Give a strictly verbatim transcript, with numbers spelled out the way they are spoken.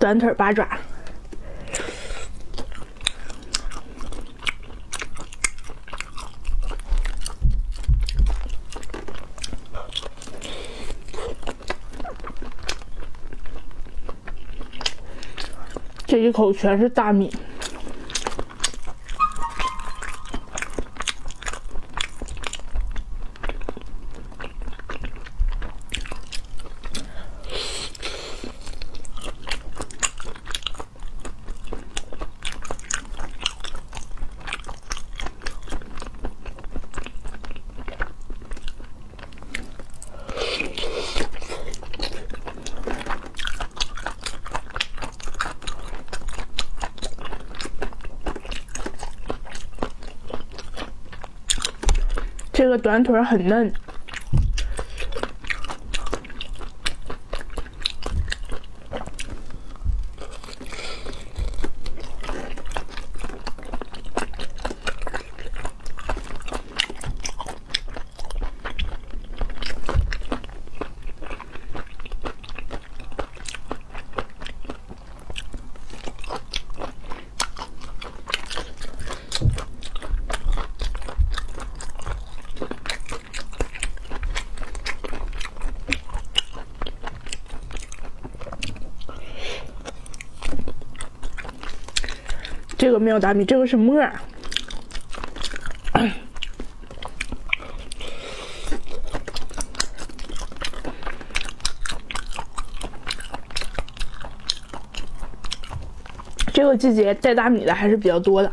短腿八爪。这一口全是大米。 这个短腿很嫩，这个没有打米，这个是沫儿。 这个季节带大米的还是比较多的。